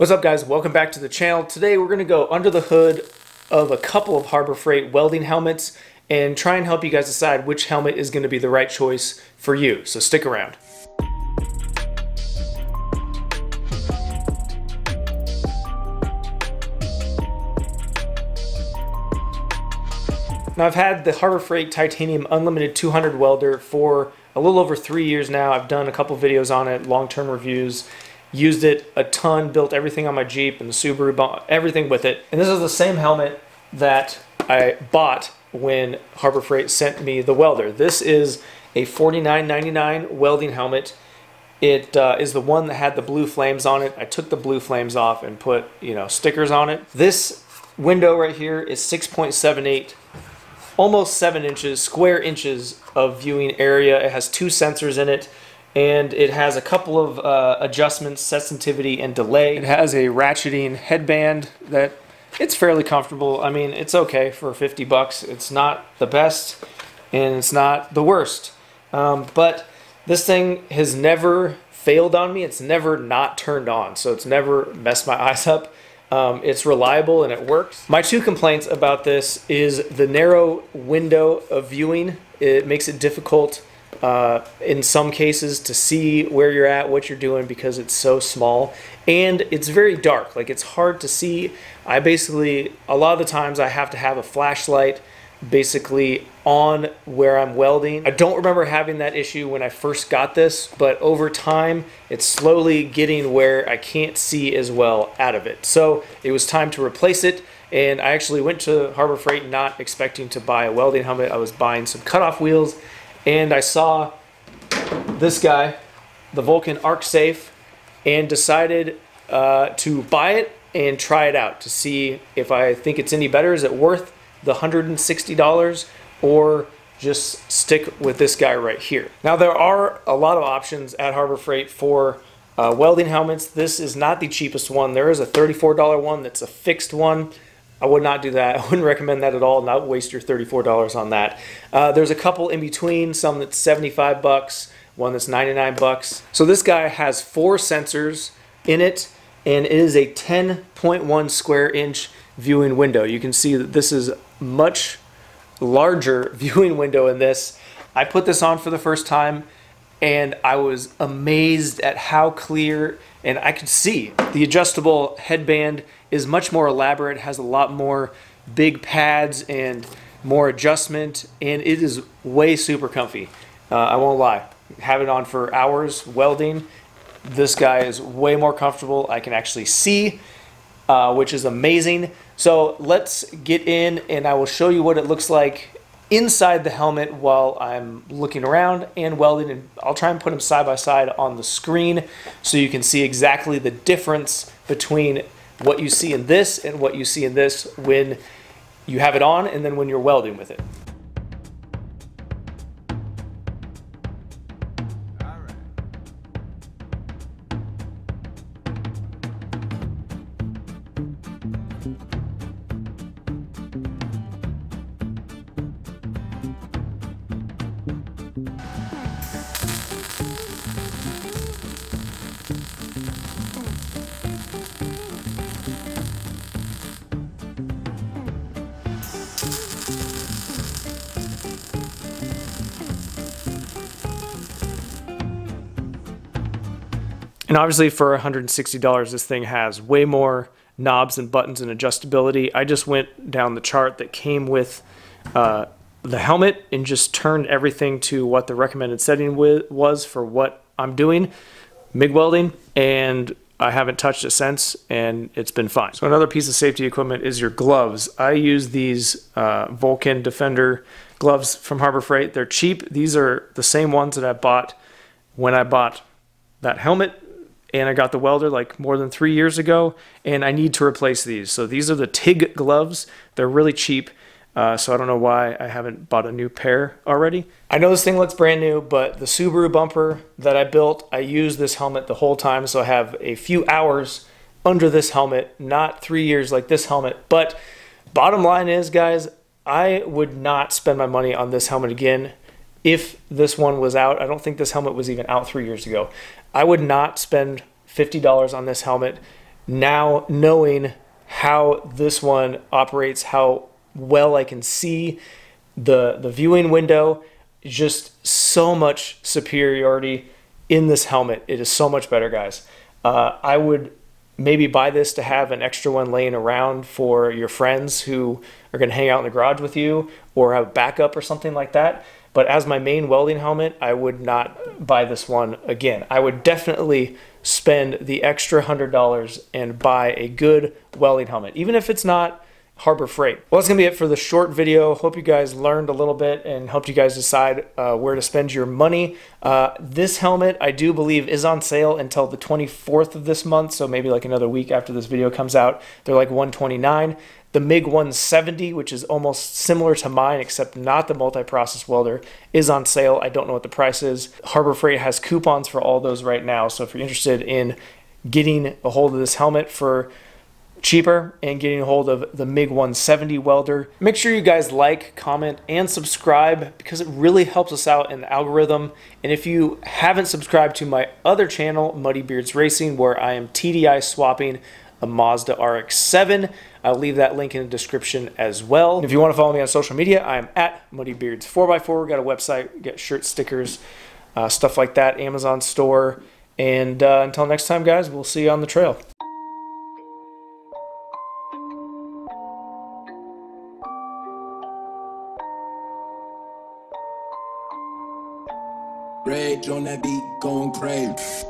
What's up, guys? Welcome back to the channel. Today we're going to go under the hood of a couple of Harbor Freight welding helmets and try and help you guys decide which helmet is going to be the right choice for you, so stick around. Now, I've had the Harbor Freight Titanium Unlimited 200 welder for a little over 3 years now. I've done a couple videos on it, long-term reviews. Used it a ton, built everything on my Jeep and the Subaru, everything with it. And this is the same helmet that I bought when Harbor Freight sent me the welder. This is a $49.99 welding helmet. It is the one that had the blue flames on it. I took the blue flames off and put, stickers on it. This window right here is 6.78, almost 7 inches, square inches of viewing area. It has two sensors in it. And it has a couple of adjustments, sensitivity and delay. It has a ratcheting headband that it's fairly comfortable. I mean, it's okay for 50 bucks. It's not the best and it's not the worst. But this thing has never failed on me. It's never not turned on. So it's never messed my eyes up. It's reliable and it works. My two complaints about this is the narrow window of viewing. It makes it difficult in some cases to see where you're at, what you're doing, because it's so small, and it's very dark. Like, it's hard to see. I basically, a lot of the times I have to have a flashlight basically on where I'm welding. I don't remember having that issue when I first got this, but over time it's slowly getting where I can't see as well out of it. So it was time to replace it. And I actually went to Harbor Freight not expecting to buy a welding helmet. I was buying some cutoff wheels, and I saw this guy, the Vulcan ArcSafe, and decided to buy it and try it out to see if I think it's any better. Is it worth the $160 or just stick with this guy right here? Now, there are a lot of options at Harbor Freight for welding helmets. This is not the cheapest one. There is a $34 one that's a fixed one. I would not do that. I wouldn't recommend that at all. Not waste your $34 on that. There's a couple in between, some that's 75 bucks, one that's 99 bucks. So this guy has four sensors in it, and it is a 10.1 square inch viewing window. You can see that this is much larger viewing window in this. I put this on for the first time and I was amazed at how clear and I could see. The adjustable headband is much more elaborate, has a lot more big pads and more adjustment, and it is way super comfy. I won't lie, have it on for hours welding. This guy is way more comfortable. I can actually see, which is amazing. So let's get in and I will show you what it looks like inside the helmet while I'm looking around and welding, and I'll try and put them side by side on the screen so you can see exactly the difference between what you see in this and what you see in this when you have it on and then when you're welding with it. And obviously for $160, this thing has way more knobs and buttons and adjustability. I just went down the chart that came with the helmet and just turned everything to what the recommended setting was for what I'm doing, MIG welding, and I haven't touched it since, and it's been fine. So another piece of safety equipment is your gloves. I use these Vulcan Defender gloves from Harbor Freight. They're cheap. These are the same ones that I bought when I bought that helmet. And I got the welder like more than 3 years ago, and I need to replace these. So these are the TIG gloves. They're really cheap, so I don't know why I haven't bought a new pair already. I know this thing looks brand new, but the Subaru bumper that I built, I used this helmet the whole time, so I have a few hours under this helmet, not 3 years like this helmet. But bottom line is, guys, I would not spend my money on this helmet again if this one was out. I don't think this helmet was even out 3 years ago. I would not spend $50 on this helmet now knowing how this one operates, how well I can see the viewing window, just so much superiority in this helmet. It is so much better, guys. I would maybe buy this to have an extra one laying around for your friends who are going to hang out in the garage with you, or have backup or something like that. But as my main welding helmet, I would not buy this one again. I would definitely spend the extra $100 and buy a good welding helmet, even if it's not Harbor Freight. Well, that's going to be it for the short video. Hope you guys learned a little bit and helped you guys decide where to spend your money. This helmet, I do believe, is on sale until the 24th of this month, so maybe like another week after this video comes out. They're like $129. The MiG 170, which is almost similar to mine, except not the multi-process welder, is on sale. I don't know what the price is. Harbor Freight has coupons for all those right now, so if you're interested in getting a hold of this helmet for cheaper and getting a hold of the MiG 170 welder, make sure you guys like, comment, and subscribe, because it really helps us out in the algorithm. And if you haven't subscribed to my other channel, Muddy Beards Racing, where I am TDI swapping a Mazda RX-7, I'll leave that link in the description as well. And if you want to follow me on social media, I am at Muddy Beards 4x4. We've got a website, get shirts, stickers, stuff like that, Amazon store. And until next time, guys, we'll see you on the trail. Rage on that beat, going crazy.